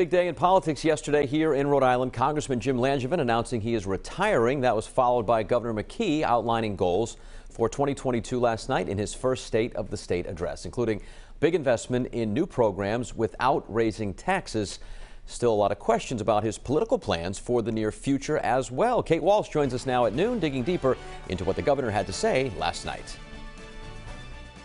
Big day in politics yesterday here in Rhode Island. Congressman Jim Langevin announcing he is retiring. That was followed by Governor McKee outlining goals for 2022 last night in his first State of the State address, including big investment in new programs without raising taxes. Still a lot of questions about his political plans for the near future as well. Kate Walsh joins us now at noon, digging deeper into what the governor had to say last night.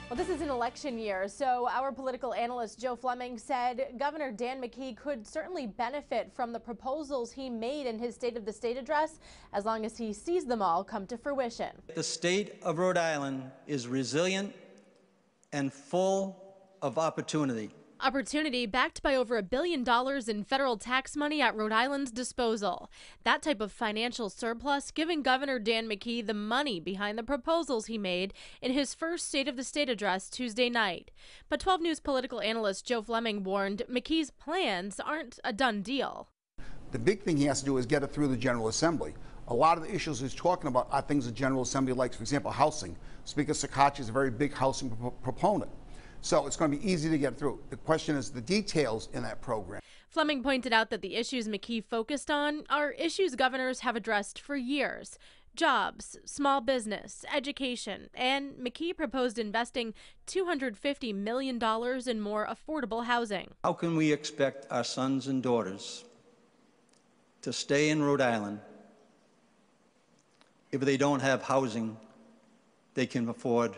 Well, this is an election year, so our political analyst Joe Fleming said Governor Dan McKee could certainly benefit from the proposals he made in his State of the State address, as long as he sees them all come to fruition. The state of Rhode Island is resilient and full of opportunity. Opportunity backed by over $1 billion in federal tax money at Rhode Island's disposal. That type of financial surplus giving Governor Dan McKee the money behind the proposals he made in his first State of the State address Tuesday night. But 12 News political analyst Joe Fleming warned McKee's plans aren't a done deal. The big thing he has to do is get it through the General Assembly. A lot of the issues he's talking about are things the General Assembly likes, for example, housing. Speaker Cicchetti is a very big housing proponent. So it's going to be easy to get through. The question is the details in that program. Fleming pointed out that the issues McKee focused on are issues governors have addressed for years. Jobs, small business, education, and McKee proposed investing $250 million in more affordable housing. How can we expect our sons and daughters to stay in Rhode Island if they don't have housing they can afford?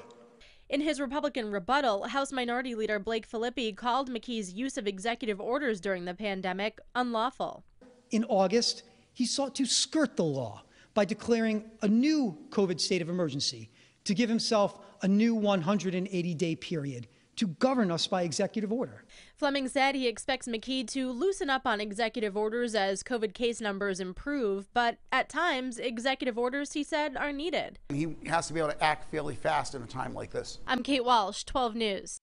In his Republican rebuttal, House Minority Leader Blake Filippi called McKee's use of executive orders during the pandemic unlawful. In August, he sought to skirt the law by declaring a new COVID state of emergency to give himself a new 180-day period to govern us by executive order. Fleming said he expects McKee to loosen up on executive orders as COVID case numbers improve, but at times, executive orders, he said, are needed. He has to be able to act fairly fast in a time like this. I'm Kate Walsh, 12 News.